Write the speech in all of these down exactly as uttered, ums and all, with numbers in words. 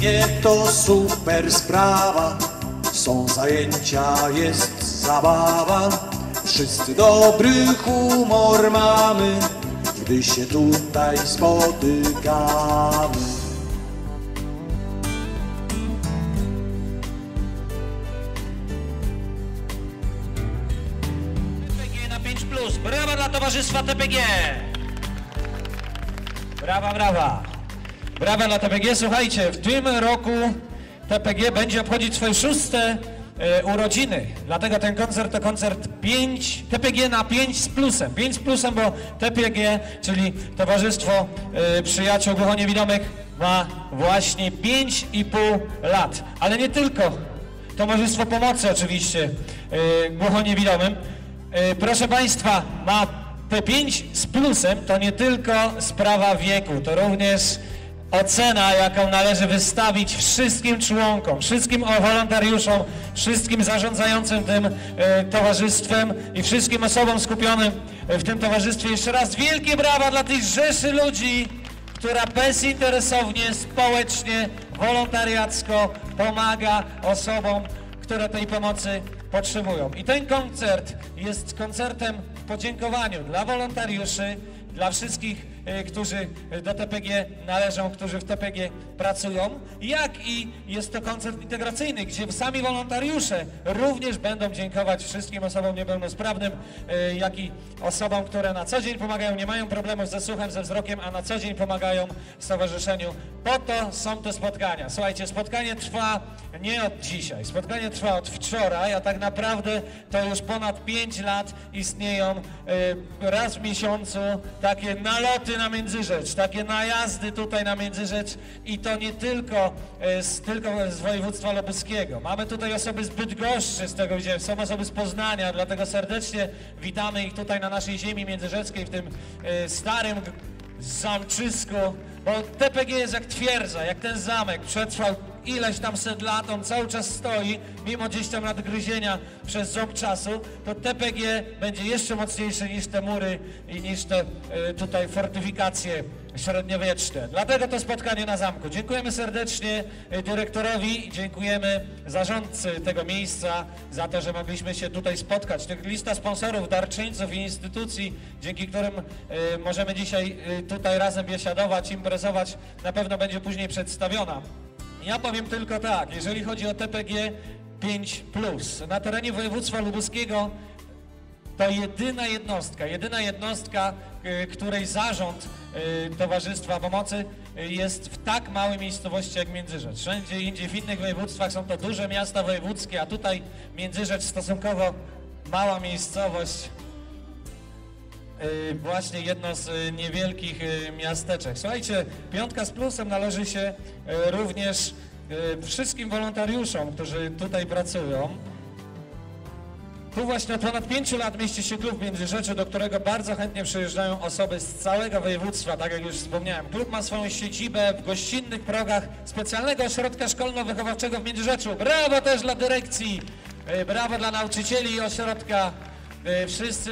pięknie, to super sprawa. Są zajęcia, jest zabawa. Wszyscy dobry humor mamy, gdy się tutaj spotykamy. T P G na pięć plus. Brawa dla Towarzystwa T P G. Brawa, brawa. Brawa dla T P G. Słuchajcie, w tym roku T P G będzie obchodzić swoje szóste y, urodziny. Dlatego ten koncert to koncert pięć, T P G na pięć z plusem. pięć z plusem, bo T P G, czyli Towarzystwo y, Przyjaciół Głuchoniewidomych, ma właśnie pięć i pół lat. Ale nie tylko. Towarzystwo Pomocy oczywiście y, Głuchoniewidomym. Y, proszę Państwa, ma te pięć z plusem, to nie tylko sprawa wieku, to również ocena, jaką należy wystawić wszystkim członkom, wszystkim wolontariuszom, wszystkim zarządzającym tym y, towarzystwem i wszystkim osobom skupionym w tym towarzystwie. Jeszcze raz wielkie brawa dla tej rzeszy ludzi, która bezinteresownie, społecznie, wolontariacko pomaga osobom, które tej pomocy potrzebują. I ten koncert jest koncertem w podziękowaniu dla wolontariuszy, dla wszystkich, którzy do T P G należą, którzy w T P G pracują, jak i jest to koncert integracyjny, gdzie sami wolontariusze również będą dziękować wszystkim osobom niepełnosprawnym, jak i osobom, które na co dzień pomagają, nie mają problemów ze słuchem, ze wzrokiem, a na co dzień pomagają stowarzyszeniu. Po to są te spotkania. Słuchajcie, spotkanie trwa nie od dzisiaj, spotkanie trwa od wczoraj, a tak naprawdę to już ponad pięć lat istnieją raz w miesiącu takie naloty na Międzyrzecz, takie najazdy tutaj na Międzyrzecz i to nie tylko z, tylko z województwa lubuskiego. Mamy tutaj osoby z Bydgoszczy, z tego gdzie są osoby z Poznania, dlatego serdecznie witamy ich tutaj na naszej ziemi międzyrzeckiej, w tym y, starym zamczysku, bo T P G jest jak twierdza, jak ten zamek przetrwał ileś tam set lat, on cały czas stoi, mimo gdzieś tam nadgryzienia przez ząb czasu, to T P G będzie jeszcze mocniejszy niż te mury i niż te y, tutaj fortyfikacje średniowieczne. Dlatego to spotkanie na zamku. Dziękujemy serdecznie dyrektorowi, dziękujemy zarządcy tego miejsca za to, że mogliśmy się tutaj spotkać. Lista sponsorów, darczyńców i instytucji, dzięki którym y, możemy dzisiaj y, tutaj razem biesiadować, imprezować, na pewno będzie później przedstawiona. Ja powiem tylko tak, jeżeli chodzi o T P G pięć plus, na terenie województwa lubuskiego to jedyna jednostka, jedyna jednostka, której zarząd Towarzystwa Pomocy jest w tak małej miejscowości jak Międzyrzecz. Wszędzie indziej w innych województwach są to duże miasta wojewódzkie, a tutaj Międzyrzecz stosunkowo mała miejscowość. Yy, właśnie jedno z y, niewielkich y, miasteczek. Słuchajcie, piątka z plusem należy się y, również y, wszystkim wolontariuszom, którzy tutaj pracują. Tu właśnie od ponad pięciu lat mieści się klub w Międzyrzeczu, do którego bardzo chętnie przyjeżdżają osoby z całego województwa, tak jak już wspomniałem. Klub ma swoją siedzibę w gościnnych progach specjalnego ośrodka szkolno-wychowawczego w Międzyrzeczu. Brawo też dla dyrekcji, y, brawo dla nauczycieli i ośrodka. Wszyscy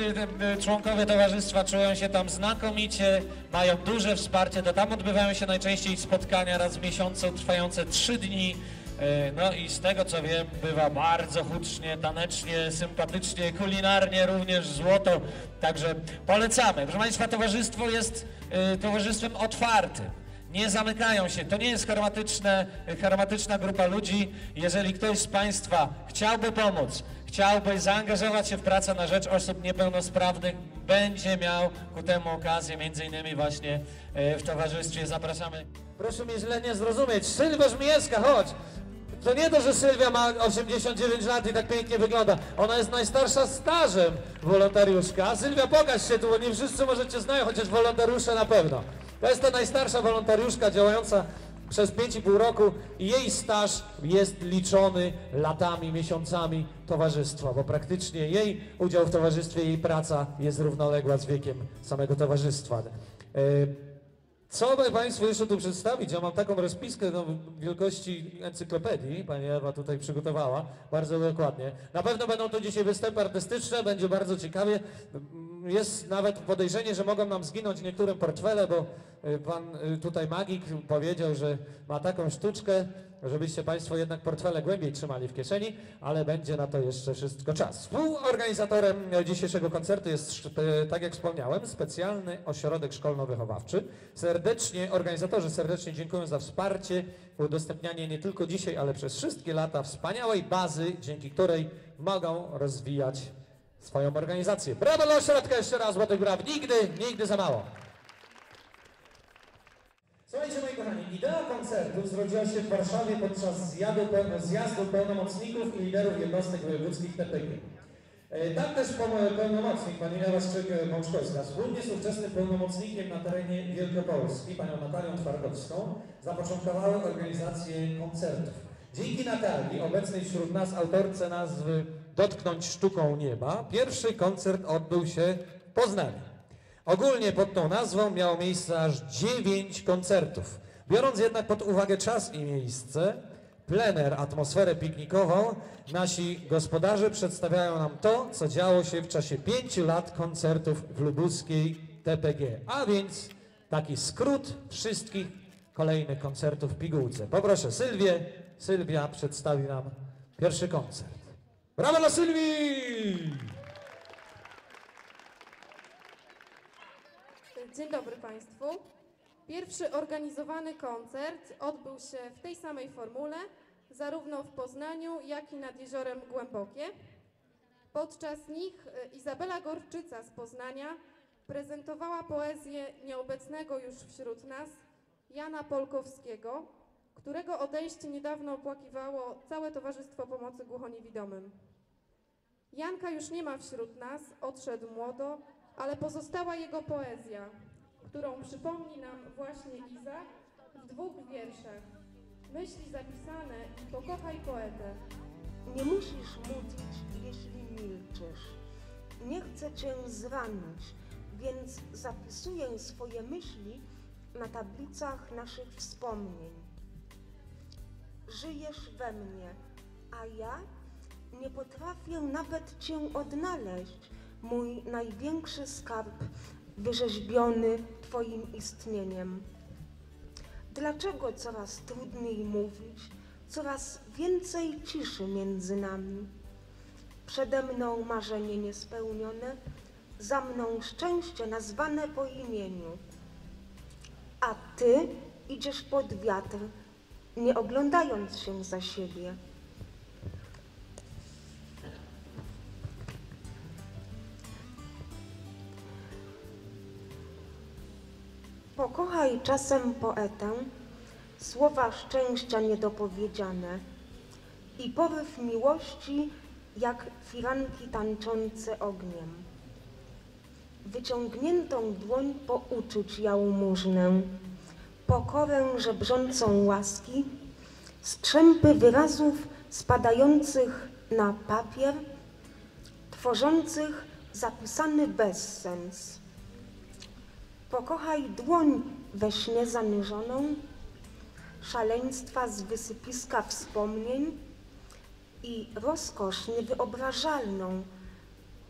członkowie towarzystwa czują się tam znakomicie, mają duże wsparcie, to tam odbywają się najczęściej spotkania raz w miesiącu trwające trzy dni. No i z tego co wiem, bywa bardzo hucznie, tanecznie, sympatycznie, kulinarnie również złoto, także polecamy. Proszę Państwa, towarzystwo jest towarzystwem otwartym. Nie zamykają się. To nie jest hermetyczna grupa ludzi. Jeżeli ktoś z Państwa chciałby pomóc, chciałby zaangażować się w pracę na rzecz osób niepełnosprawnych, będzie miał ku temu okazję, między innymi właśnie w towarzystwie. Zapraszamy. Proszę mnie źle nie zrozumieć. Sylwia Żmijewska, chodź! To nie to, że Sylwia ma osiemdziesiąt dziewięć lat i tak pięknie wygląda. Ona jest najstarsza stażem wolontariuszka. Sylwia, pokaż się tu, bo nie wszyscy możecie znają, chociaż wolontariusze na pewno. To jest ta najstarsza wolontariuszka działająca przez pięć i pół roku i jej staż jest liczony latami, miesiącami towarzystwa, bo praktycznie jej udział w towarzystwie, jej praca jest równoległa z wiekiem samego towarzystwa. Co by Państwu jeszcze tu przedstawić? Ja mam taką rozpiskę no, wielkości encyklopedii, Pani Ewa tutaj przygotowała bardzo dokładnie. Na pewno będą to dzisiaj występy artystyczne, będzie bardzo ciekawie. jest nawet podejrzenie, że mogą nam zginąć niektóre portfele, bo pan tutaj magik powiedział, że ma taką sztuczkę, żebyście Państwo jednak portfele głębiej trzymali w kieszeni, ale będzie na to jeszcze wszystko czas. Współorganizatorem dzisiejszego koncertu jest, tak jak wspomniałem, specjalny ośrodek szkolno-wychowawczy. Serdecznie, organizatorzy serdecznie dziękują za wsparcie, udostępnianie nie tylko dzisiaj, ale przez wszystkie lata wspaniałej bazy, dzięki której mogą rozwijać swoją organizację. Brawo dla ośrodka jeszcze raz, złotych braw. Nigdy, nigdy za mało. Słuchajcie, moi kochani, idea koncertu zrodziła się w Warszawie podczas zjazdu pełnomocników i liderów jednostek wojewódzkich T P G. Tam też pełnomocnik, pani Ewa Szyryk-Mączkowska, wspólnie z ówczesnym pełnomocnikiem na terenie Wielkopolski, panią Natalią Czwarkowską, zapoczątkowały organizację koncertów. Dzięki Natalii, obecnej wśród nas autorce nazwy Dotknąć Sztuką Nieba, pierwszy koncert odbył się w Poznaniu. Ogólnie pod tą nazwą miało miejsce aż dziewięć koncertów. Biorąc jednak pod uwagę czas i miejsce, plener, atmosferę piknikową, nasi gospodarze przedstawiają nam to, co działo się w czasie pięciu lat koncertów w lubuskiej T P G. A więc taki skrót wszystkich kolejnych koncertów w pigułce. Poproszę Sylwię. Sylwia przedstawi nam pierwszy koncert. Brawo dla Sylwii! Dzień dobry Państwu. Pierwszy organizowany koncert odbył się w tej samej formule, zarówno w Poznaniu, jak i nad Jeziorem Głębokie. Podczas nich Izabela Gorczyca z Poznania prezentowała poezję nieobecnego już wśród nas Jana Polkowskiego, którego odejście niedawno opłakiwało całe Towarzystwo Pomocy Głuchoniewidomym. Janka już nie ma wśród nas, odszedł młodo, ale pozostała jego poezja, którą przypomni nam właśnie Iza w dwóch wierszach. Myśli zapisane i pokochaj poetę. Nie musisz mówić, jeśli milczysz. Nie chcę cię zranić, więc zapisuję swoje myśli na tablicach naszych wspomnień. Żyjesz we mnie, a ja nie potrafię nawet cię odnaleźć, mój największy skarb wyrzeźbiony Twoim istnieniem. Dlaczego coraz trudniej mówić, coraz więcej ciszy między nami? Przede mną marzenie niespełnione, za mną szczęście nazwane po imieniu. A Ty idziesz pod wiatr, nie oglądając się za siebie. Pokochaj czasem poetę, słowa szczęścia niedopowiedziane i poryw miłości jak firanki tańczące ogniem. Wyciągniętą dłoń po uczuć jałmużnę, pokorę żebrzącą łaski, strzępy wyrazów spadających na papier, tworzących zapisany bezsens. Pokochaj dłoń we śnie zanurzoną, szaleństwa z wysypiska wspomnień i rozkosz niewyobrażalną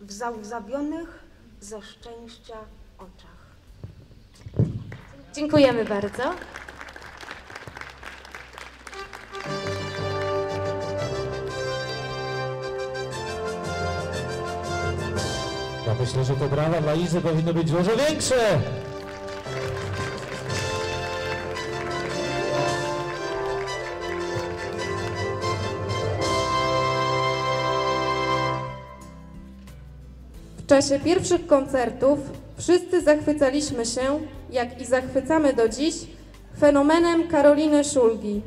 w załzawionych ze szczęścia oczach. Dziękujemy bardzo. Ja myślę, że to brawa dla Izy powinno być dużo większe. W czasie pierwszych koncertów wszyscy zachwycaliśmy się, jak i zachwycamy do dziś, fenomenem Karoliny Szulgi,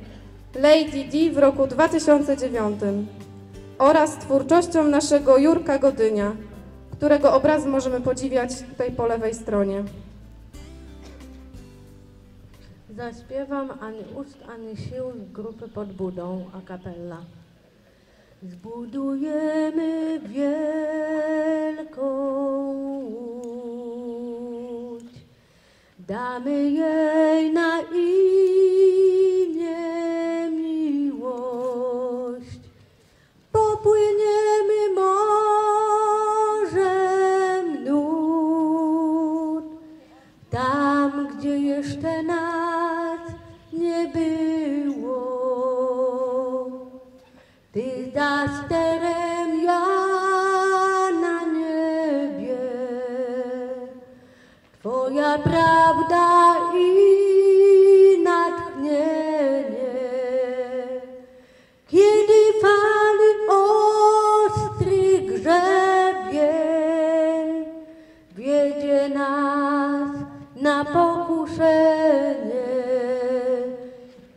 Lady D w roku dwa tysiące dziewiątym oraz twórczością naszego Jurka Godynia, którego obraz możemy podziwiać tutaj po lewej stronie. Zaśpiewam ani ust, ani sił z grupy Pod Budą a Cappella. Zbudujemy wielką łódź, damy jej na imię miłość. Popłyniemy morzem mnóstwo. Ty dasz terem ja na niebie, Twoja prawda i natchnienie. Kiedy fali ostry grzebie, wiedzie nas na pokuszenie.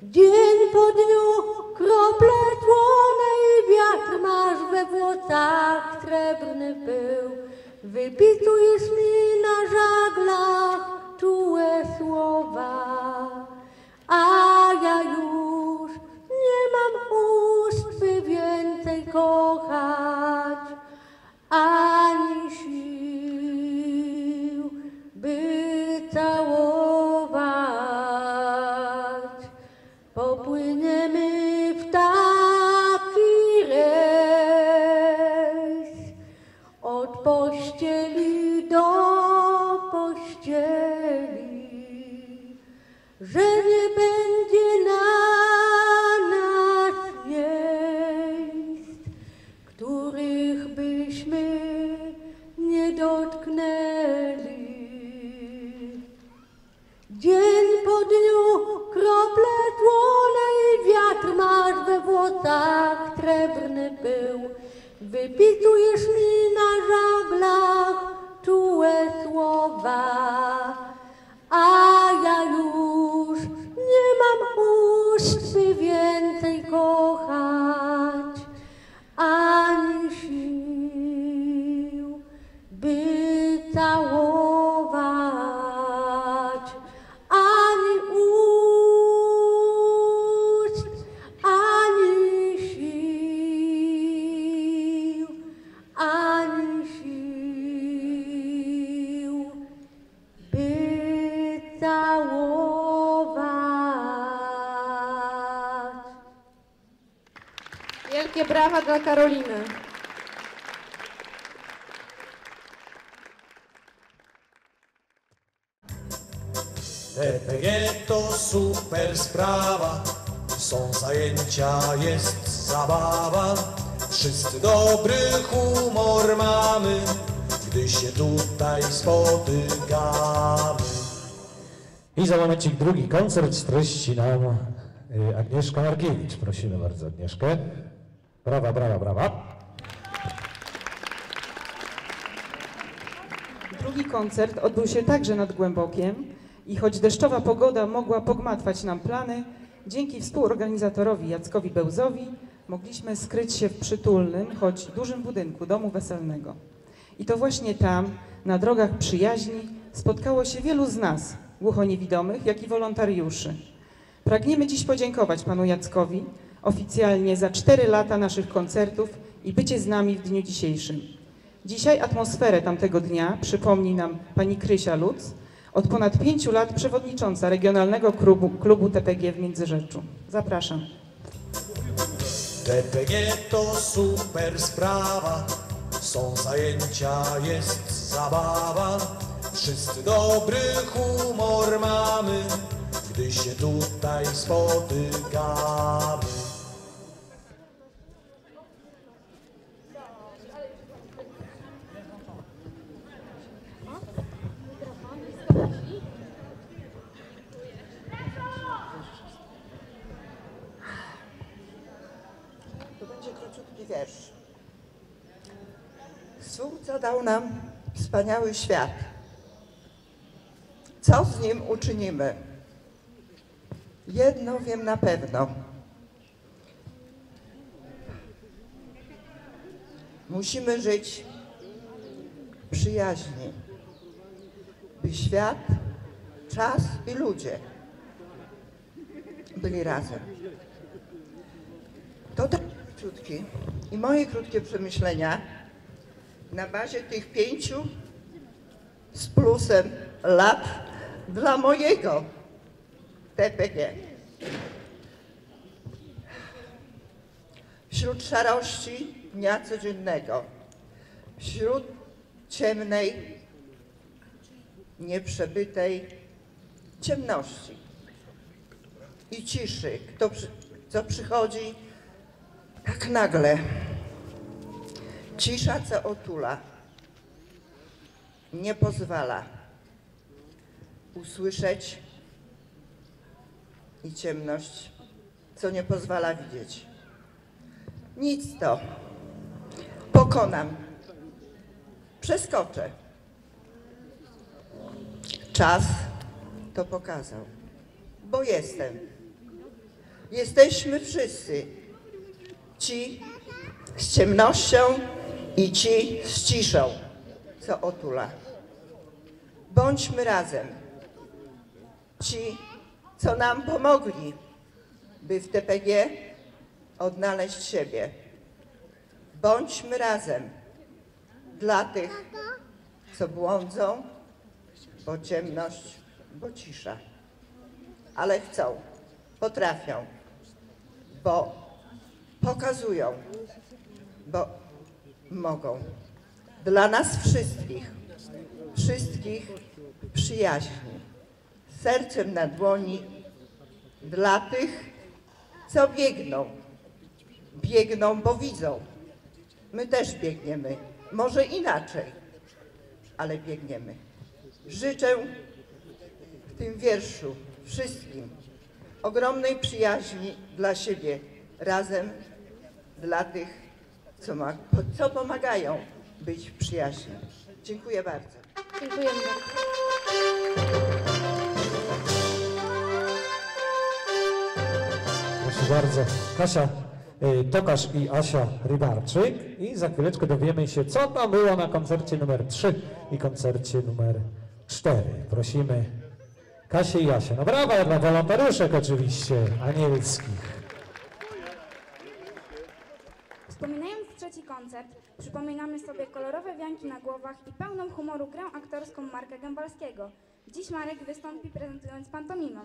Dzień po dniu krople słonej wiatr masz we włosach srebrny pył. Wypisujesz mi na żaglach czułe słowa, a ja już nie mam ust, by więcej kochać, ani sił, by całować. Popłyniemy w taki rejs, od pościeli do pościeli, że nie będzie na nas miejsc, których byśmy nie dotknęli. Dzień po dniu krople słonej wiatr masz we włosach srebrny pył. Wypisujesz mi na żaglach czułe słowa, a ja już nie mam ust, by więcej kochać, ani sił, by całować, ani ust, ani sił, ani sił, by całować. Wielkie brawa dla Karoliny. T P G to super sprawa, są zajęcia, jest zabawa. Wszyscy dobry humor mamy, gdy się tutaj spotykamy. I za momencik drugi koncert streści nam Agnieszka Argiewicz. Prosimy bardzo Agnieszkę. Brawa, brawa, brawa. Drugi koncert odbył się także nad Głębokiem. I choć deszczowa pogoda mogła pogmatwać nam plany, dzięki współorganizatorowi Jackowi Bełzowi mogliśmy skryć się w przytulnym, choć dużym budynku domu weselnego. I to właśnie tam, na drogach przyjaźni, spotkało się wielu z nas, głuchoniewidomych, jak i wolontariuszy. Pragniemy dziś podziękować panu Jackowi oficjalnie za cztery lata naszych koncertów i bycie z nami w dniu dzisiejszym. Dzisiaj atmosferę tamtego dnia przypomni nam pani Krysia Lutz, od ponad pięciu lat przewodnicząca Regionalnego Klubu, klubu T P G w Międzyrzeczu. Zapraszam. T P G to super sprawa, są zajęcia, jest zabawa. Wszyscy dobry humor mamy, gdy się tutaj spotykamy. Wiersz. Stwórca dał nam wspaniały świat. Co z nim uczynimy? Jedno wiem na pewno. Musimy żyć w przyjaźni, by świat, czas i ludzie byli razem. To tak krótki i moje krótkie przemyślenia na bazie tych pięciu z plusem lat dla mojego T P G. Wśród szarości dnia codziennego, wśród ciemnej, nieprzebytej ciemności i ciszy, kto, co przychodzi Tak nagle. Cisza, co otula, nie pozwala usłyszeć, i ciemność, co nie pozwala widzieć. Nic to. Pokonam. Przeskoczę. Czas to pokazał. Bo jestem. Jesteśmy wszyscy. Ci z ciemnością i ci z ciszą, co otula. Bądźmy razem. Ci, co nam pomogli, by w T P G odnaleźć siebie. Bądźmy razem dla tych, co błądzą, bo ciemność, bo cisza. Ale chcą, potrafią, bo pokazują, bo mogą. Dla nas wszystkich, wszystkich przyjaźni, sercem na dłoni, dla tych, co biegną. Biegną, bo widzą. My też biegniemy. Może inaczej, ale biegniemy. Życzę w tym wierszu wszystkim ogromnej przyjaźni dla siebie, razem dla tych, co, ma, co pomagają być przyjaźni. Dziękuję bardzo. Dziękujemy bardzo. Bardzo. Kasia y, Tokarz i Asia Rybarczyk i za chwileczkę dowiemy się, co to było na koncercie numer trzy i koncercie numer cztery. Prosimy Kasię i Asię. No brawa dla wolontariuszek oczywiście anielskich. Wspominając trzeci koncert, przypominamy sobie kolorowe wianki na głowach i pełną humoru grę aktorską Marka Gębalskiego. Dziś Marek wystąpi, prezentując pantomimę.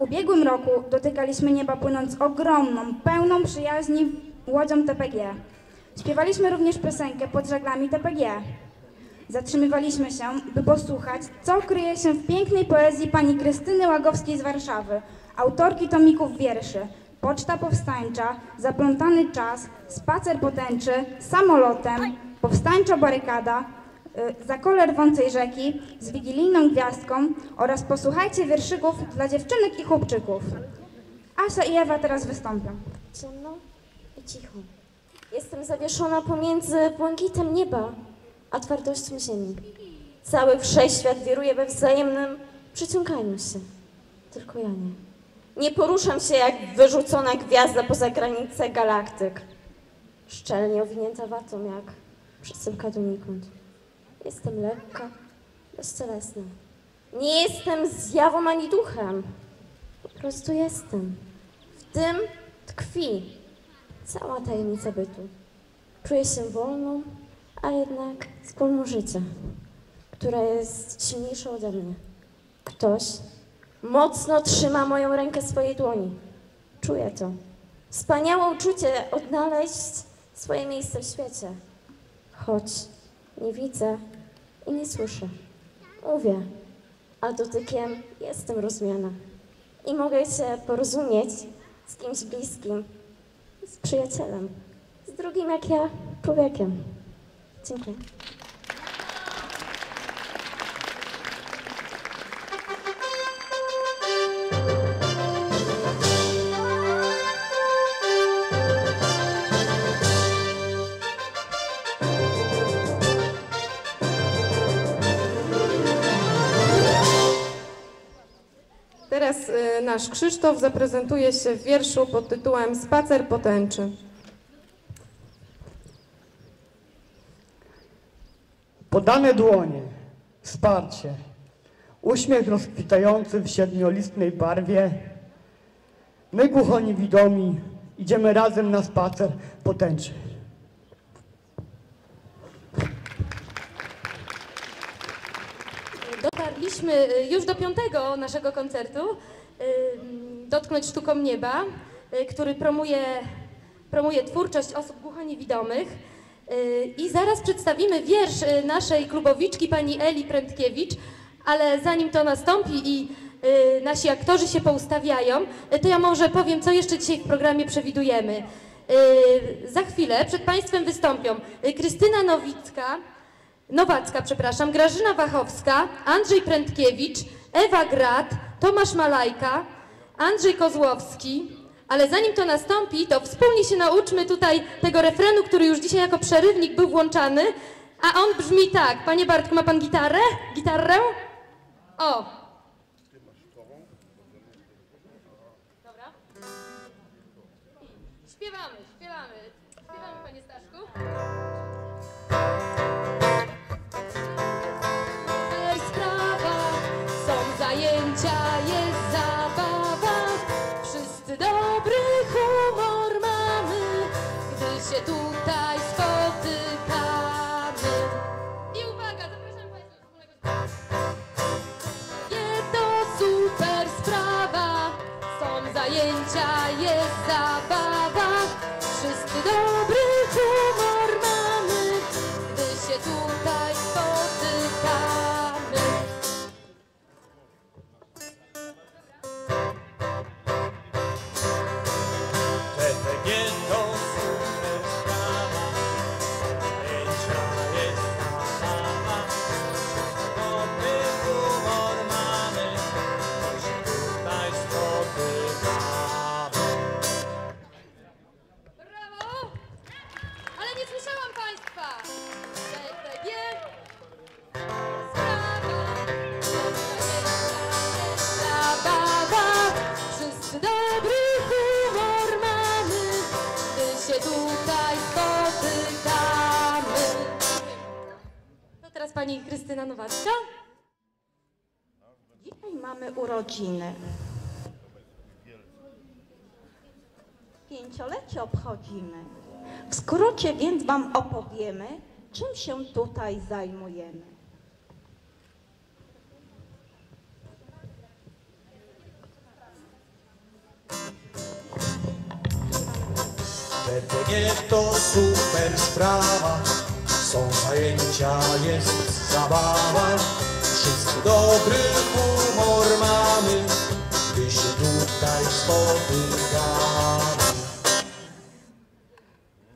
W ubiegłym roku dotykaliśmy nieba, płynąc ogromną, pełną przyjaźni łodzią T P G. Śpiewaliśmy również piosenkę pod żaglami T P G. Zatrzymywaliśmy się, by posłuchać, co kryje się w pięknej poezji pani Krystyny Łagowskiej z Warszawy, autorki tomików wierszy Poczta Powstańcza, Zaplątany Czas, Spacer Potęczy, Samolotem, Powstańcza Barykada, Za kole rwącej rzeki, z wigilijną gwiazdką oraz posłuchajcie wierszyków dla dziewczynek i chłopczyków. Asia i Ewa teraz wystąpią. Ciemno i cicho. Jestem zawieszona pomiędzy błękitem nieba a twardością ziemi. Cały wszechświat wiruje we wzajemnym przyciąganiu się. Tylko ja nie. Nie poruszam się jak wyrzucona gwiazda poza granicę galaktyk. Szczelnie owinięta watą jak przesyłka donikąd. Jestem lekka, bezcielesna. Nie jestem zjawą ani duchem. Po prostu jestem. W tym tkwi cała tajemnica bytu. Czuję się wolną, a jednak z pełną życia, która jest silniejsza ode mnie. Ktoś mocno trzyma moją rękę w swojej dłoni. Czuję to. Wspaniałe uczucie odnaleźć swoje miejsce w świecie. Choć nie widzę i nie słyszę. Mówię, a dotykiem jestem rozumiana. I mogę się porozumieć z kimś bliskim, z przyjacielem, z drugim jak ja człowiekiem. Dziękuję. Teraz nasz Krzysztof zaprezentuje się w wierszu pod tytułem Spacer Potęczy. Podane dłonie, wsparcie, uśmiech rozkwitający w siedmiolistnej barwie. My, głuchoniewidomi, idziemy razem na spacer potęczy. Dotarliśmy już do piątego naszego koncertu Dotknąć Sztuką Nieba, który promuje, promuje twórczość osób głuchoniewidomych. I zaraz przedstawimy wiersz naszej klubowiczki, pani Eli Prętkiewicz, ale zanim to nastąpi i nasi aktorzy się poustawiają, to ja może powiem, co jeszcze dzisiaj w programie przewidujemy. Za chwilę przed państwem wystąpią Krystyna Nowicka, Nowacka, przepraszam, Grażyna Wachowska, Andrzej Prętkiewicz, Ewa Grad, Tomasz Malajka, Andrzej Kozłowski. Ale zanim to nastąpi, to wspólnie się nauczmy tutaj tego refrenu, który już dzisiaj jako przerywnik był włączany, a on brzmi tak. Panie Bartku, ma pan gitarę? Gitarę? O! Dobra. Śpiewamy, śpiewamy. Śpiewamy, panie Staszku. Super sprawa, są zajęcia, jest zabawa. Wszyscy dobry humor mamy, gdy się tutaj spotykamy. I uwaga, zapraszam państwa do wspólnego spotkania. Jest to super sprawa, są zajęcia, jest zabawa. Wszyscy dobry humor mamy, gdy się tutaj spotykamy. Pani Krystyna Nowacka. Dzisiaj mamy urodziny. Pięciolecie obchodzimy. W skrócie więc wam opowiemy, czym się tutaj zajmujemy. To super sprawa. Są zajęcia, jest zabawa. Wszyscy dobry humor mamy, gdy się tutaj spotykamy.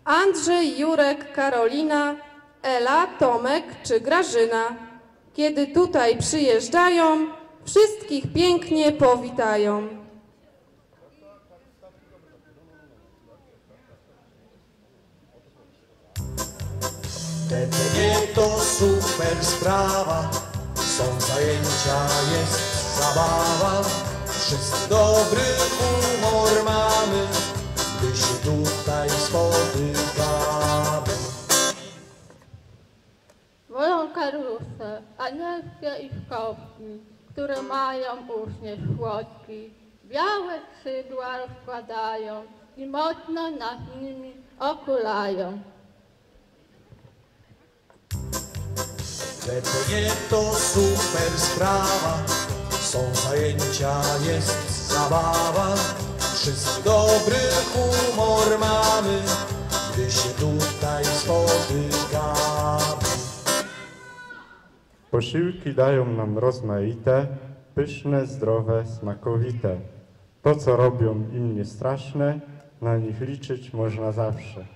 Andrzej, Jurek, Karolina, Ela, Tomek czy Grażyna. Kiedy tutaj przyjeżdżają, wszystkich pięknie powitają. Wtedy to super sprawa, są zajęcia, jest zabawa. Wszyscy dobry humor mamy, gdy się tutaj spotykamy. Wolą karusę, Agnieszkę i Szkowski, które mają uśmiech słodki. Białe skrzydła rozkładają i mocno nad nimi okulają. Lecz nie to super sprawa, są zajęcia, jest zabawa. Wszyscy dobry humor mamy, gdy się tutaj spotykamy. Posiłki dają nam rozmaite, pyszne, zdrowe, smakowite. To, co robią im niestraszne, na nich liczyć można zawsze.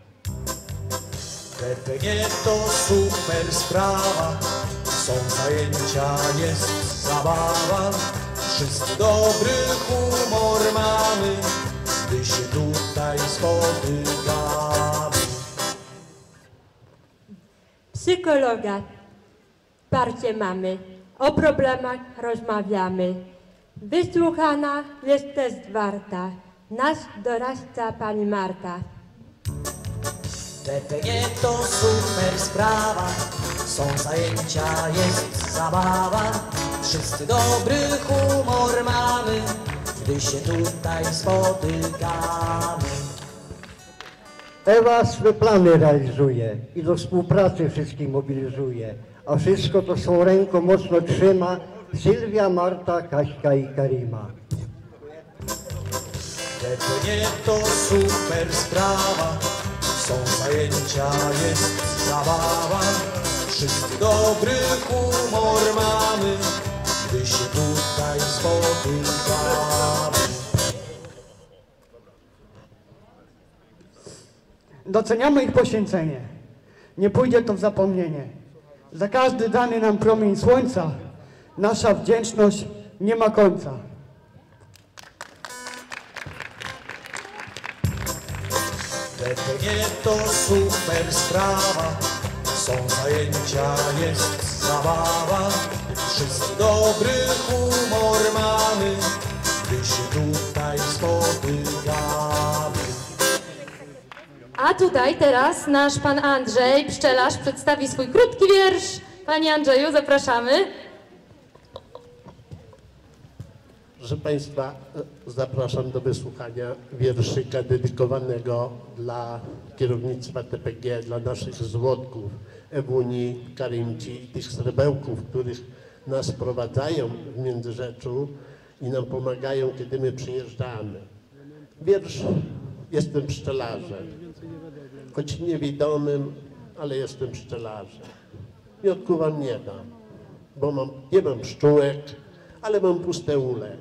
P P G to super sprawa, są zajęcia, jest zabawa. Wszyscy dobry humor mamy, gdy się tutaj spotykamy. Psychologa wsparcie mamy, o problemach rozmawiamy. Wysłuchana jest też warta, nas doradca pani Marta. P P G to super sprawa, są zajęcia, jest zabawa. Wszyscy dobry humor mamy, gdy się tutaj spotykamy. Ewa swe plany realizuje i do współpracy wszystkich mobilizuje, a wszystko to swą ręką mocno trzyma Sylwia, Marta, Kaśka i Karima. P P G to super sprawa, są zajęcia, jest zabawa. Wszyscy dobry humor mamy, gdy się tutaj spotykamy. Doceniamy ich poświęcenie. Nie pójdzie to w zapomnienie. Za każdy dany nam promień słońca nasza wdzięczność nie ma końca. P P G to super sprawa, są zajęcia, jest zabawa. Wszyscy dobry humor mamy, gdy się tutaj spotykamy. A tutaj teraz nasz pan Andrzej Pszczelarz przedstawi swój krótki wiersz. Panie Andrzeju, zapraszamy. Proszę Państwa, zapraszam do wysłuchania wierszyka dedykowanego dla kierownictwa T P G, dla naszych złotków, Ewuni, Karimci i tych srebełków, których nas prowadzają w Międzyrzeczu i nam pomagają, kiedy my przyjeżdżamy. Wiersz Jestem pszczelarzem, choć niewidomym, ale jestem pszczelarzem. Miodku wam nie dam, bo mam, nie mam pszczółek, ale mam puste ule,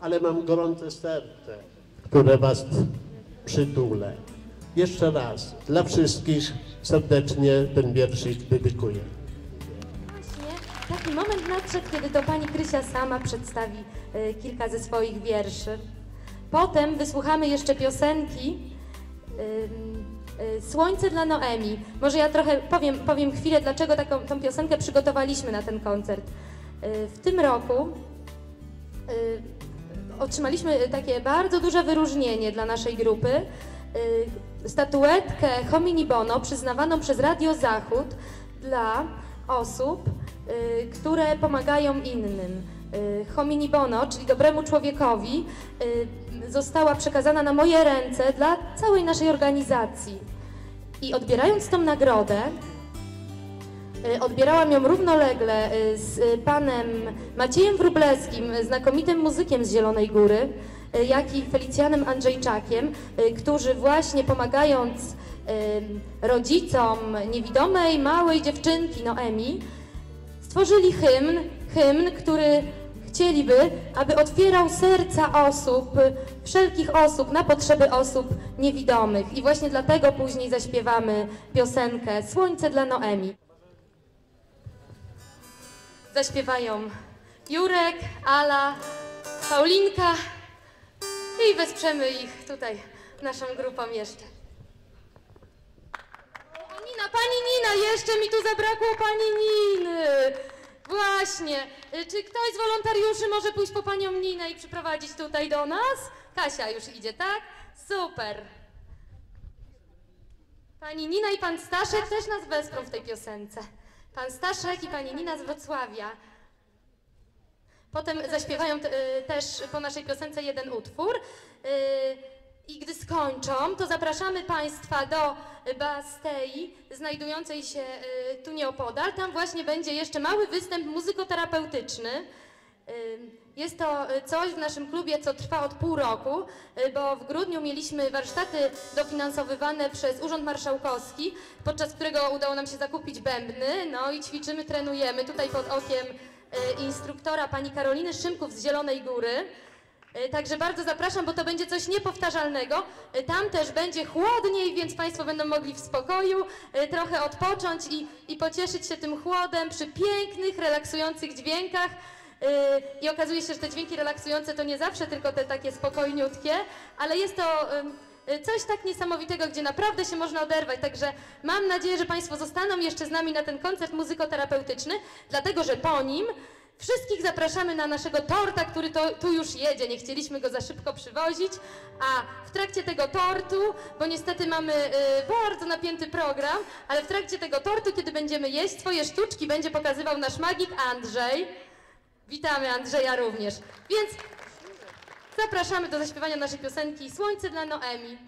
ale mam gorące serce, które was przytule. Jeszcze raz dla wszystkich serdecznie ten wierszyk dedykuję. Właśnie taki moment nadszedł, kiedy to pani Krysia sama przedstawi y, kilka ze swoich wierszy. Potem wysłuchamy jeszcze piosenki y, y, Słońce dla Noemi. Może ja trochę powiem, powiem chwilę, dlaczego taką tą piosenkę przygotowaliśmy na ten koncert. W tym roku y, otrzymaliśmy takie bardzo duże wyróżnienie dla naszej grupy. Y, statuetkę Homini Bono przyznawaną przez Radio Zachód dla osób, y, które pomagają innym. Y, Homini Bono, czyli dobremu człowiekowi, y, została przekazana na moje ręce dla całej naszej organizacji. I odbierając tą nagrodę, odbierałam ją równolegle z panem Maciejem Wróblewskim, znakomitym muzykiem z Zielonej Góry, jak i Felicjanem Andrzejczakiem, którzy właśnie pomagając rodzicom niewidomej, małej dziewczynki Noemi, stworzyli hymn, hymn, który chcieliby, aby otwierał serca osób, wszelkich osób na potrzeby osób niewidomych. I właśnie dlatego później zaśpiewamy piosenkę Słońce dla Noemi. Zaśpiewają Jurek, Ala, Paulinka i wesprzemy ich tutaj naszą grupą jeszcze. O, Nina, pani Nina, jeszcze mi tu zabrakło pani Niny. Właśnie, czy ktoś z wolontariuszy może pójść po panią Ninę i przyprowadzić tutaj do nas? Kasia już idzie, tak? Super. Pani Nina i pan Staszek też nas wesprą w tej piosence. Pan Staszek i pani Nina z Wrocławia. Potem zaśpiewają te, y, też po naszej piosence jeden utwór. Y, I gdy skończą, to zapraszamy Państwa do Bastei, znajdującej się tu nieopodal. Tam właśnie będzie jeszcze mały występ muzykoterapeutyczny. Jest to coś w naszym klubie, co trwa od pół roku, bo w grudniu mieliśmy warsztaty dofinansowywane przez Urząd Marszałkowski, podczas którego udało nam się zakupić bębny, no i ćwiczymy, trenujemy tutaj pod okiem instruktora pani Karoliny Szymków z Zielonej Góry. Także bardzo zapraszam, bo to będzie coś niepowtarzalnego. Tam też będzie chłodniej, więc Państwo będą mogli w spokoju trochę odpocząć i, i pocieszyć się tym chłodem przy pięknych, relaksujących dźwiękach. I okazuje się, że te dźwięki relaksujące to nie zawsze tylko te takie spokojniutkie, ale jest to coś tak niesamowitego, gdzie naprawdę się można oderwać. Także mam nadzieję, że Państwo zostaną jeszcze z nami na ten koncert muzykoterapeutyczny, dlatego że po nim wszystkich zapraszamy na naszego torta, który to, tu już jedzie. Nie chcieliśmy go za szybko przywozić, a w trakcie tego tortu, bo niestety mamy y, bardzo napięty program, ale w trakcie tego tortu, kiedy będziemy jeść swoje sztuczki, będzie pokazywał nasz magik Andrzej. Witamy Andrzeja również. Więc zapraszamy do zaśpiewania naszej piosenki Słońce dla Noemi.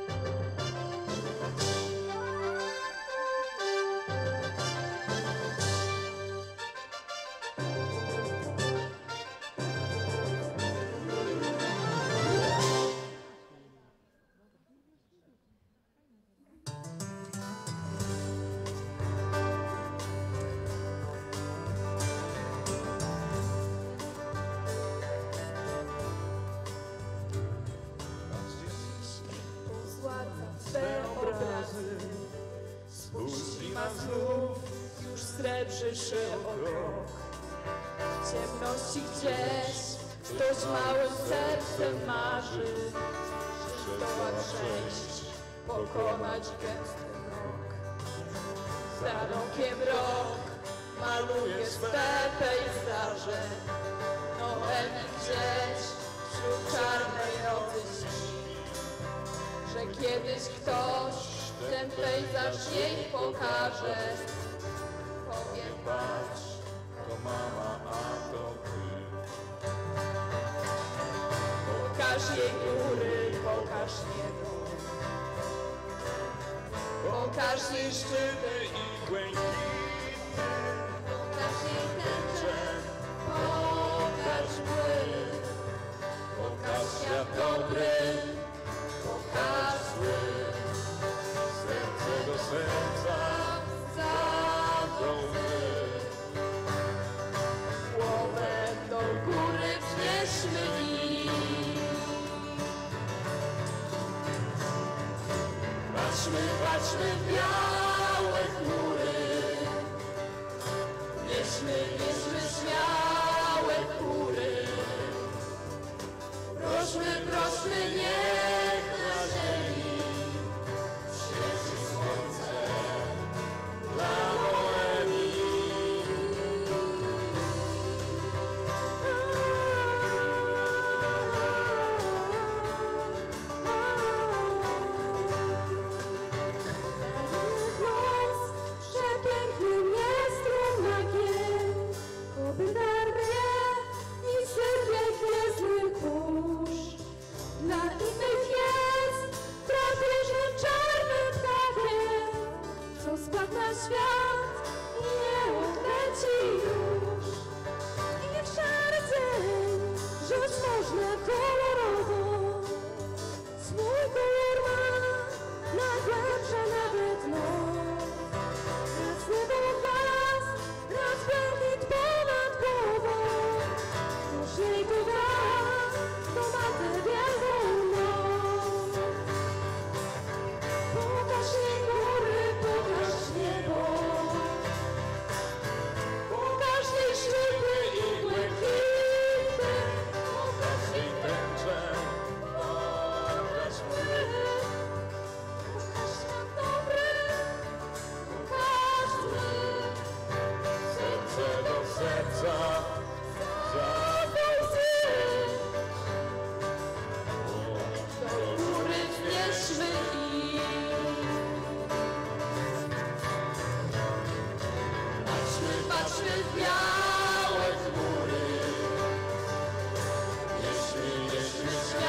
Yes,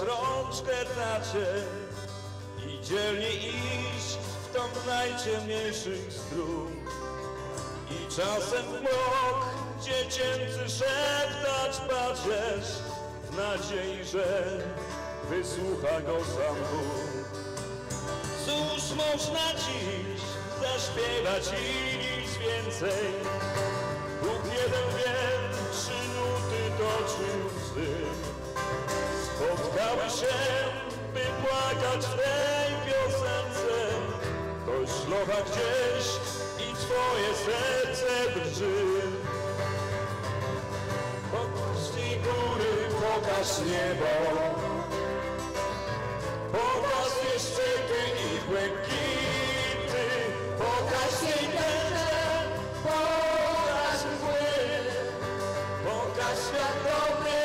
Rączkę tacie i dzielnie iść w tom najciemniejszych strun i czasem w bok dziecięcy szeptać patrzysz w nadziei, że wysłucha go sam Bóg. Cóż można dziś zaśpiewać i nic więcej, Bóg jeden wie, czy nuty toczył łzy. Spotkały się, by płakać w tej piosence, toś ślocha gdzieś i twoje serce drży. Pokaż mi góry, pokaż niebo, pokaż mi szczyty i błękity, pokaż mi tęczę, pokaż mgły, pokaż świat dobry,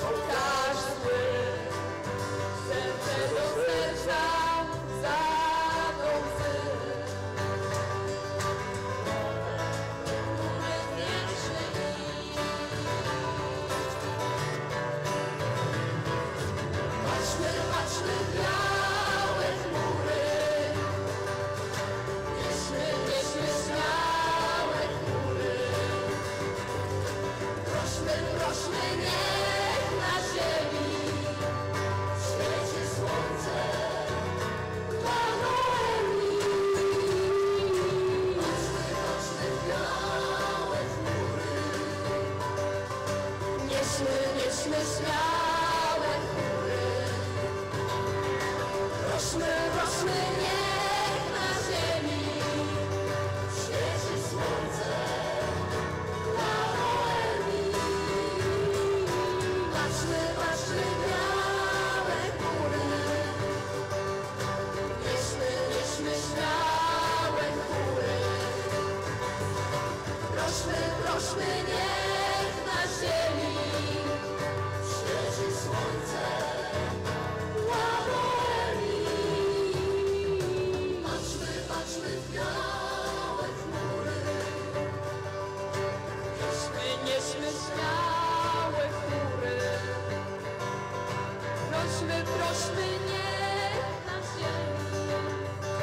pokaż zły, serce do serca zadąży. Patrzmy, patrzmy w białe chmury, bierzmy, bierzmy śmiałe chmury, prośmy, prośmy nie. Śmiałe chmury, rośmy, rośmy, niech na ziemi świeci słońce dla Noemi. Patrzmy, patrzmy, białe chmury, nieśmy, nieśmy śmiałe chmury, rośmy, rośmy, niech na ziemi słońce dla Noemi. Patrzmy, patrzmy w białe chmury, nieśmy, nieśmy śmiałe chmury, prośmy, prośmy, niech na ziemi świeci słońce.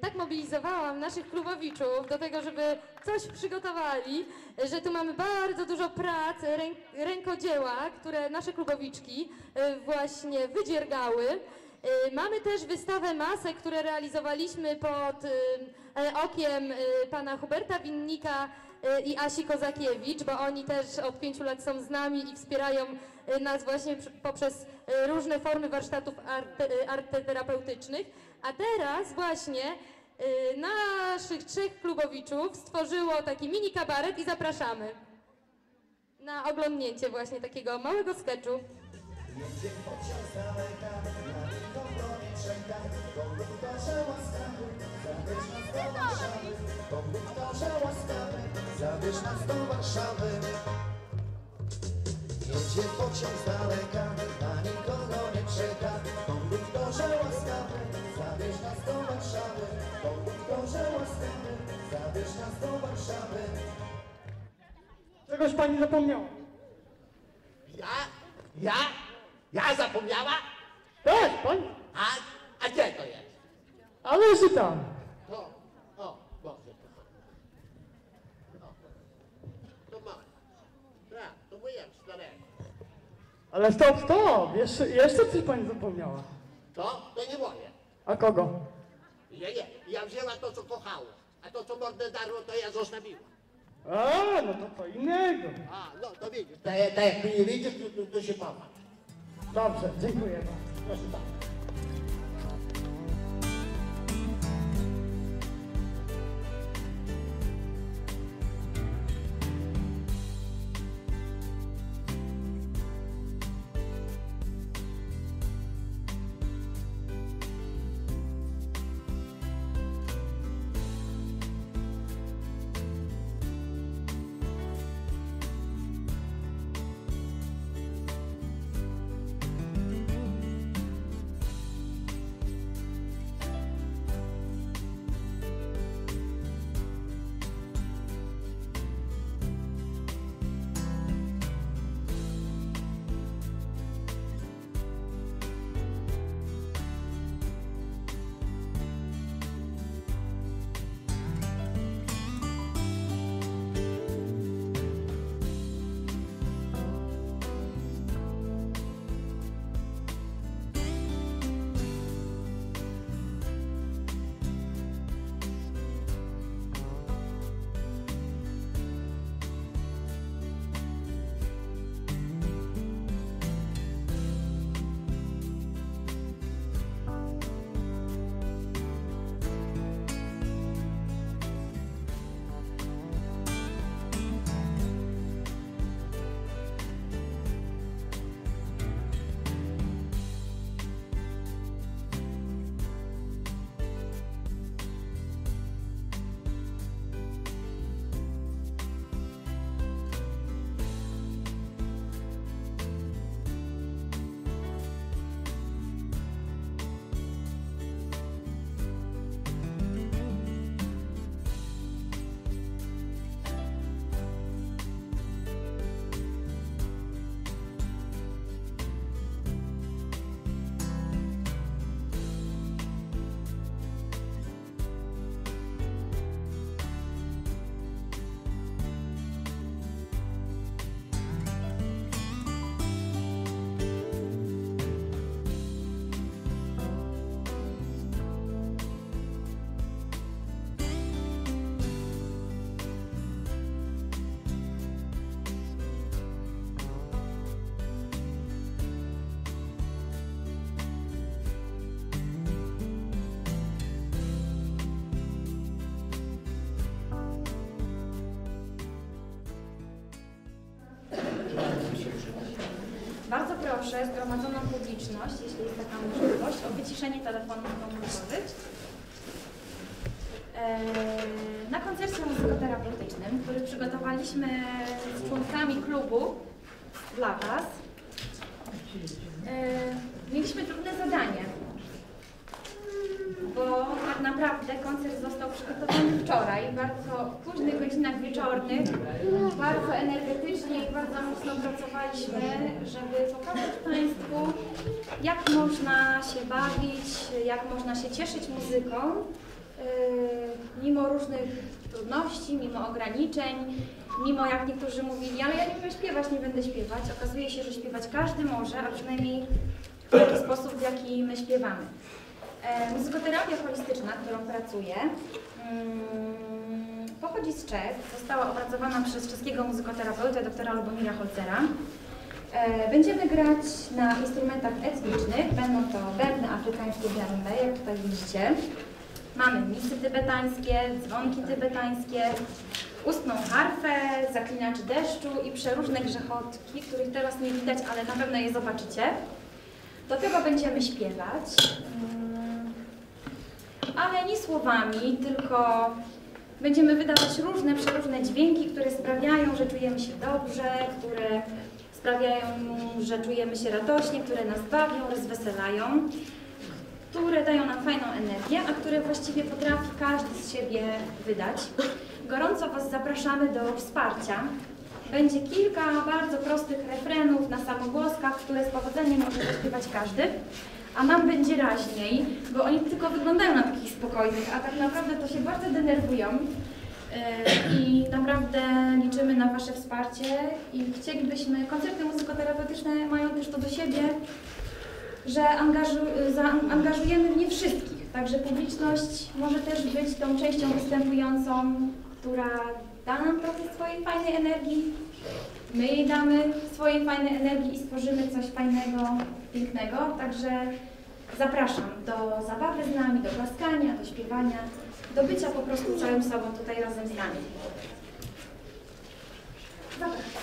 Tak mobilizowałam naszych klubowiczów do tego, żeby coś przygotowali, że tu mamy bardzo dużo prac, rękodzieła, które nasze klubowiczki właśnie wydziergały. Mamy też wystawę masek, które realizowaliśmy pod okiem pana Huberta Winnika i Asi Kozakiewicz, bo oni też od pięciu lat są z nami i wspierają nas właśnie poprzez różne formy warsztatów arteterapeutycznych. A teraz właśnie naszych trzech klubowiczów stworzyło taki mini kabaret i zapraszamy na oglądnięcie właśnie takiego małego sketchu. Zabierz nas do Warszawy. Jedzie pociąg z daleka, na nikogo nie czeka. Konduktorze łaskawy, zabierz nas do Warszawy. Konduktorze łaskawy, zabierz nas do Warszawy. Czegoś pani zapomniała? Ja? Ja? Ja zapomniała? Tak, pani. A, a gdzie to jest? A leży tam. To, o, Boże. Ale stop, stop! Jeszcze, jeszcze coś pani zapomniała. To? To nie moje. A kogo? Nie, nie. Ja wzięła to, co kochała. A to, co mordę darło, to ja zostawiła. A, no to co innego. A, no to widzisz, tak ta, jak ty nie widzisz, to, to, to się popatrz. Dobrze, dziękuję bardzo. Proszę bardzo. Bardzo proszę zgromadzoną publiczność, jeśli jest taka możliwość, o wyciszenie telefonów komórkowych. Na koncercie muzykoterapeutycznym, który przygotowaliśmy z członkami klubu dla Was, mieliśmy trudne zadanie, bo tak naprawdę koncert został przygotowany wczoraj, w bardzo późnych godzinach wieczornych, bardzo energetycznie i bardzo mocno pracowaliśmy, żeby pokazać Państwu, jak można się bawić, jak można się cieszyć muzyką, yy, mimo różnych trudności, mimo ograniczeń, mimo jak niektórzy mówili, ale ja nie umiem śpiewać, nie będę śpiewać. Okazuje się, że śpiewać każdy może, a przynajmniej w taki sposób, w jaki my śpiewamy. Muzykoterapia holistyczna, którą pracuję, pochodzi z Czech. Została opracowana przez czeskiego muzykoterapeutę doktora Lubomira Holcera. Będziemy grać na instrumentach etnicznych. Będą to bębny afrykańskie dżembe, jak tutaj widzicie. Mamy misy tybetańskie, dzwonki tybetańskie, ustną harfę, zaklinacz deszczu i przeróżne grzechotki, których teraz nie widać, ale na pewno je zobaczycie. Do tego będziemy śpiewać. Ale nie słowami, tylko będziemy wydawać różne, przeróżne dźwięki, które sprawiają, że czujemy się dobrze, które sprawiają, że czujemy się radośnie, które nas bawią, rozweselają, które dają nam fajną energię, a które właściwie potrafi każdy z siebie wydać. Gorąco Was zapraszamy do wsparcia. Będzie kilka bardzo prostych refrenów na samogłoskach, które z powodzeniem może zaśpiewać każdy. A nam będzie raźniej, bo oni tylko wyglądają na takich spokojnych, a tak naprawdę to się bardzo denerwują yy, i naprawdę liczymy na Wasze wsparcie i chcielibyśmy, koncerty muzykoterapeutyczne mają też to do siebie, że angażu, zaangażujemy w nie wszystkich, także publiczność może też być tą częścią występującą, która da nam trochę swojej fajnej energii, my jej damy swojej fajnej energii i stworzymy coś fajnego, pięknego. Także zapraszam do zabawy z nami, do plaskania, do śpiewania, do bycia po prostu całym sobą tutaj razem z nami. Zapraszam.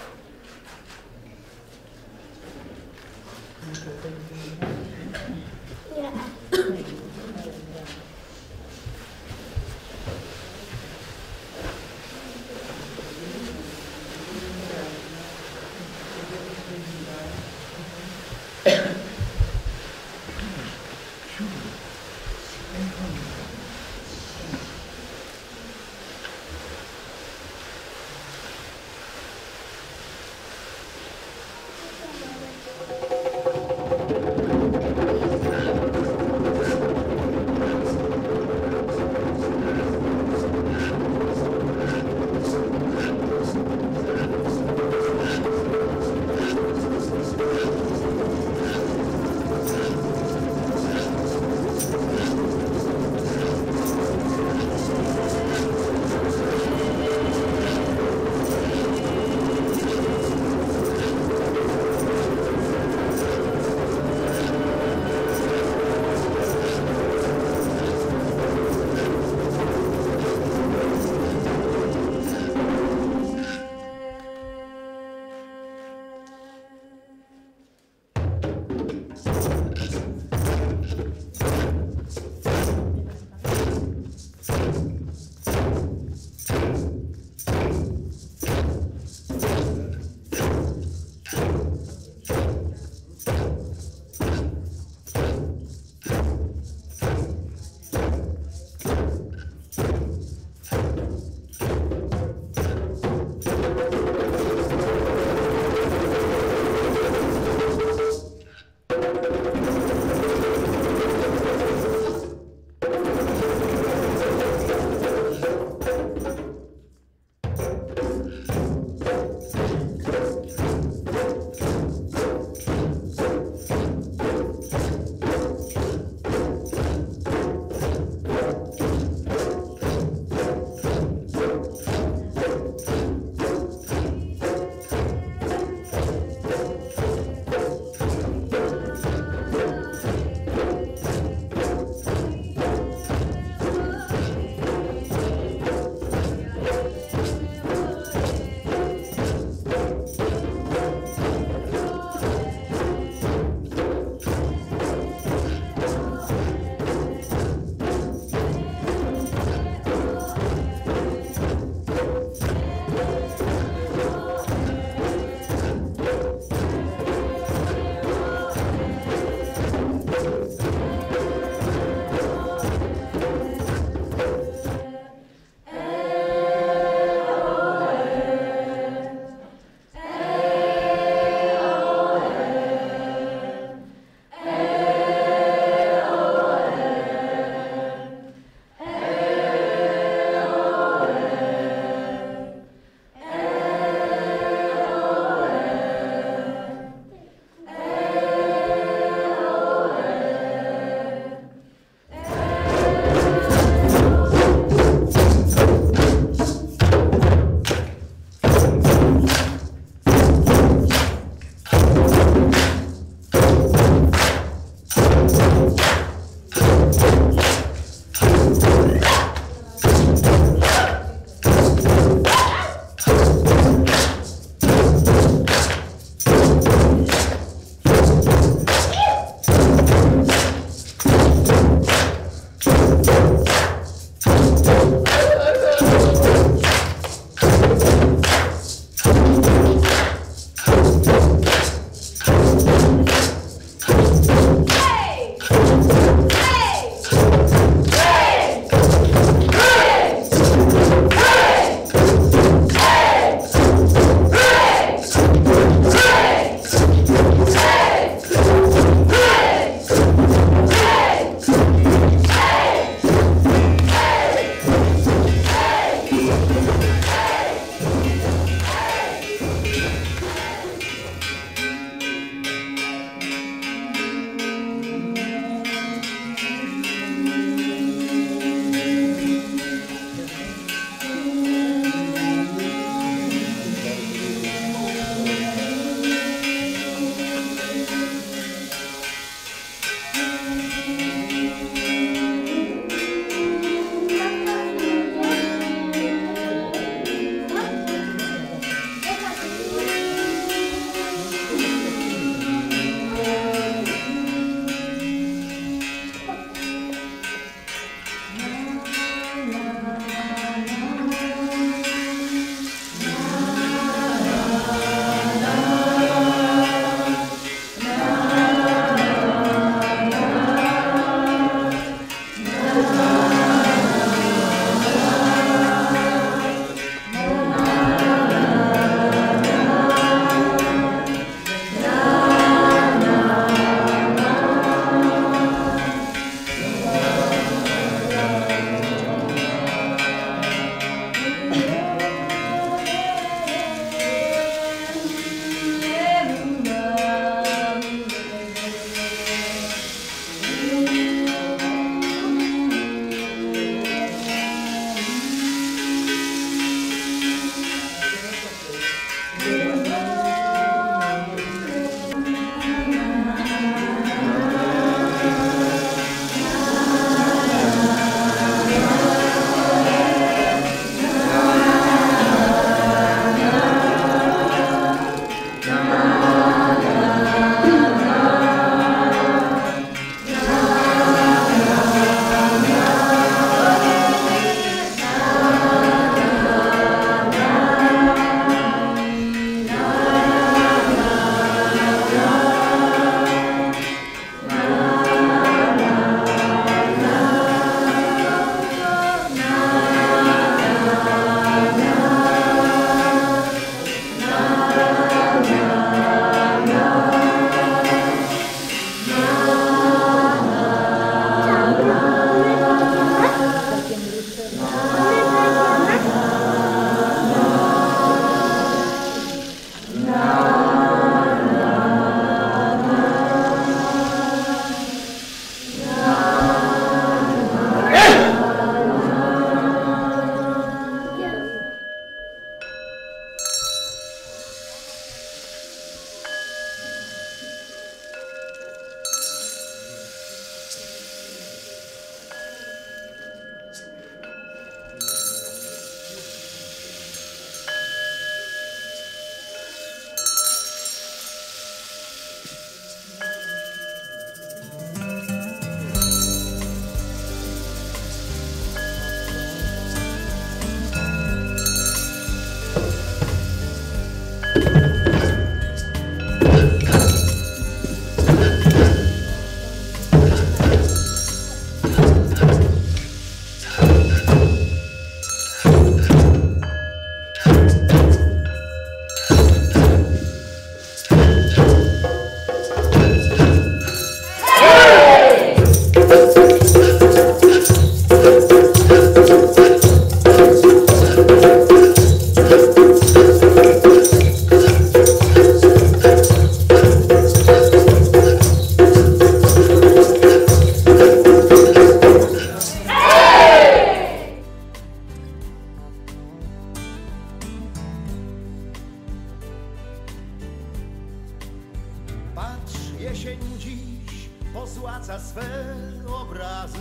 Jesień dziś pozłaca swe obrazy.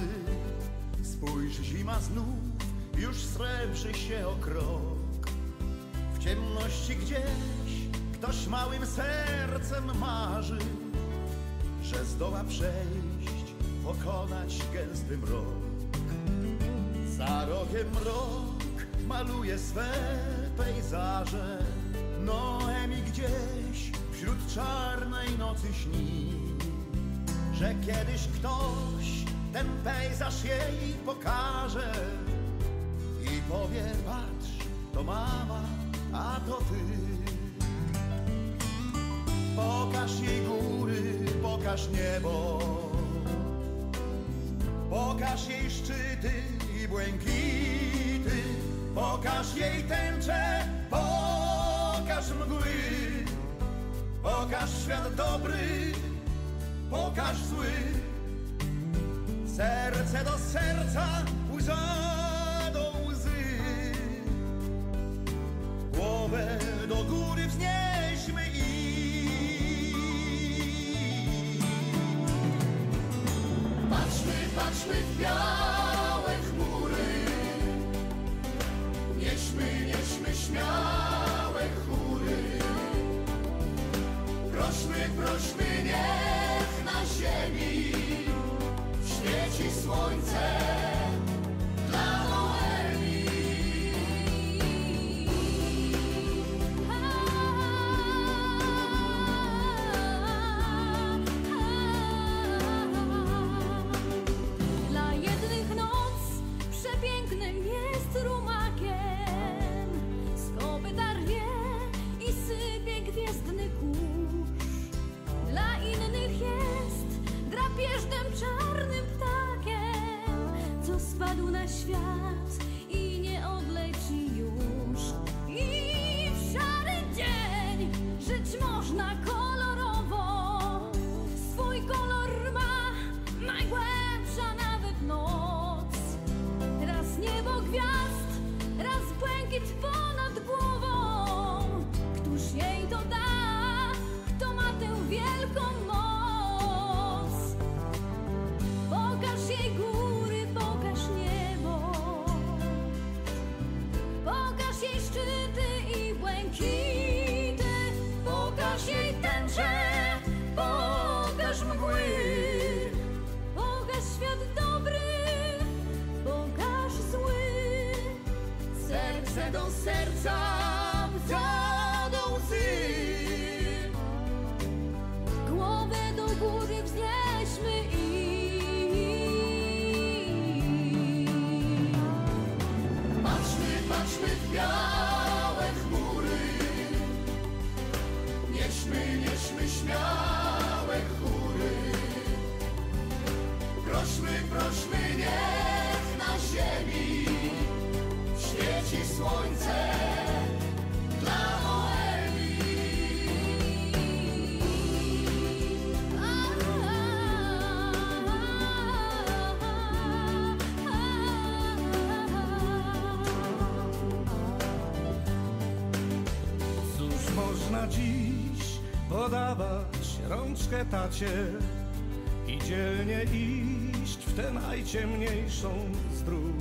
Spójrz, zima znów już srebrzy się o krok. W ciemności gdzieś ktoś małym sercem marzy, że zdoła przejść, pokonać gęsty mrok. Za rogiem mrok maluje swe pejzaże. Noemi gdzieś wśród czarnej nocy śni, że kiedyś ktoś ten pejzaż jej pokaże i powie: patrz, to mama, a to ty. Pokaż jej góry, pokaż niebo, pokaż jej szczyty i błękity, pokaż jej tęczę, pokaż mgły. Pokaż świat dobry, pokaż zły. Serce do serca, łza do łzy. Głowę do góry wznieśmy i patrzmy, patrzmy w białe chmury. Nieśmy, nieśmy śmiałe chóry. Prośmy, prośmy, niech na ziemi świeci słońce dla Noemi. Dla jednych noc przepięknym jest rumakiem, z kopyta rwie i sypie gwiezdny kół. Dla innych jest drapieżnym czarnym ptakiem, co spadł na świat i nie odleci już. I w szary dzień żyć można kolorowo, swój kolor ma najgłębsza nawet noc. Raz niebo gwiazd, raz błękit ponad głową. Któż jej to da? Wielką moc. Pokaż jej góry, pokaż niebo, pokaż jej szczyty i błękity, pokaż jej tęczę, pokaż mgły, pokaż świat dobry, pokaż zły. Serce do serca, łza do łzy. Białe chmury, nieśmy, nieśmy śmiałe chóry. Prośmy, prośmy, niech na ziemi świeci słońce dla Noemi. Można dziś podawać rączkę tacie i dzielnie iść w tę najciemniejszą z dróg.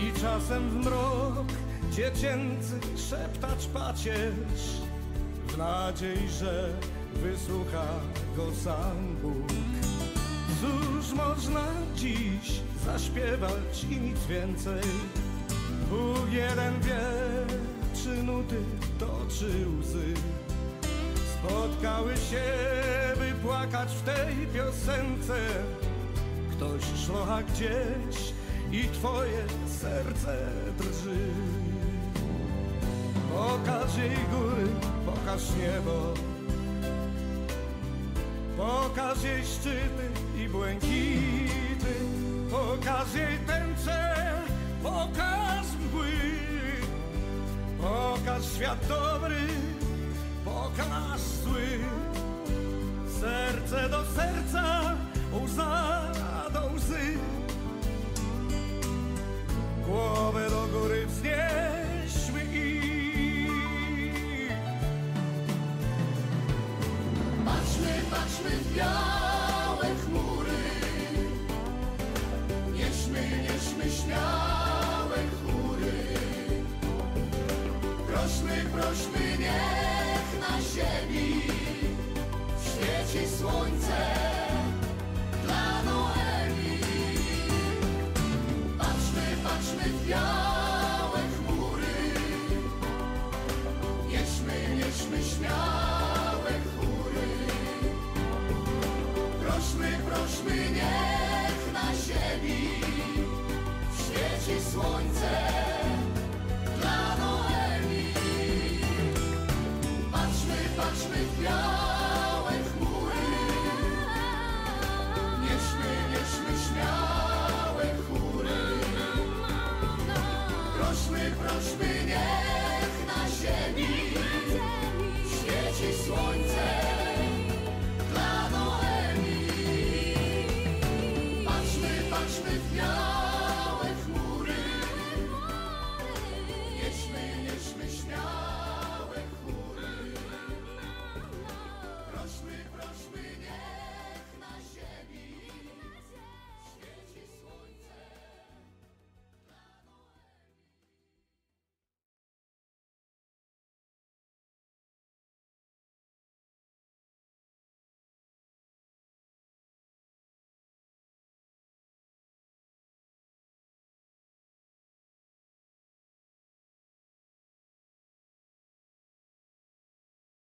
I czasem w mrok dziecięcy szeptać pacierz, w nadziei, że wysłucha go sam Bóg. Cóż można dziś zaśpiewać i nic więcej, Bóg jeden wie, czy nuty to czy łzy spotkały się, by płakać w tej piosence. Ktoś szlocha gdzieś i twoje serce drży. Pokaż jej góry, pokaż niebo, pokaż jej szczyty i błękity, pokaż jej tęczę, pokaż mgły. Pokaż świat dobry, pokaż zły. Serce do serca, łza do łzy. Głowę do góry wznieśmy i patrzmy, Popatrzmy w białe chmury, nieśmy, nieśmy śmiałe chóry. Prośmy, prośmy, niech na ziemi świeci słońce.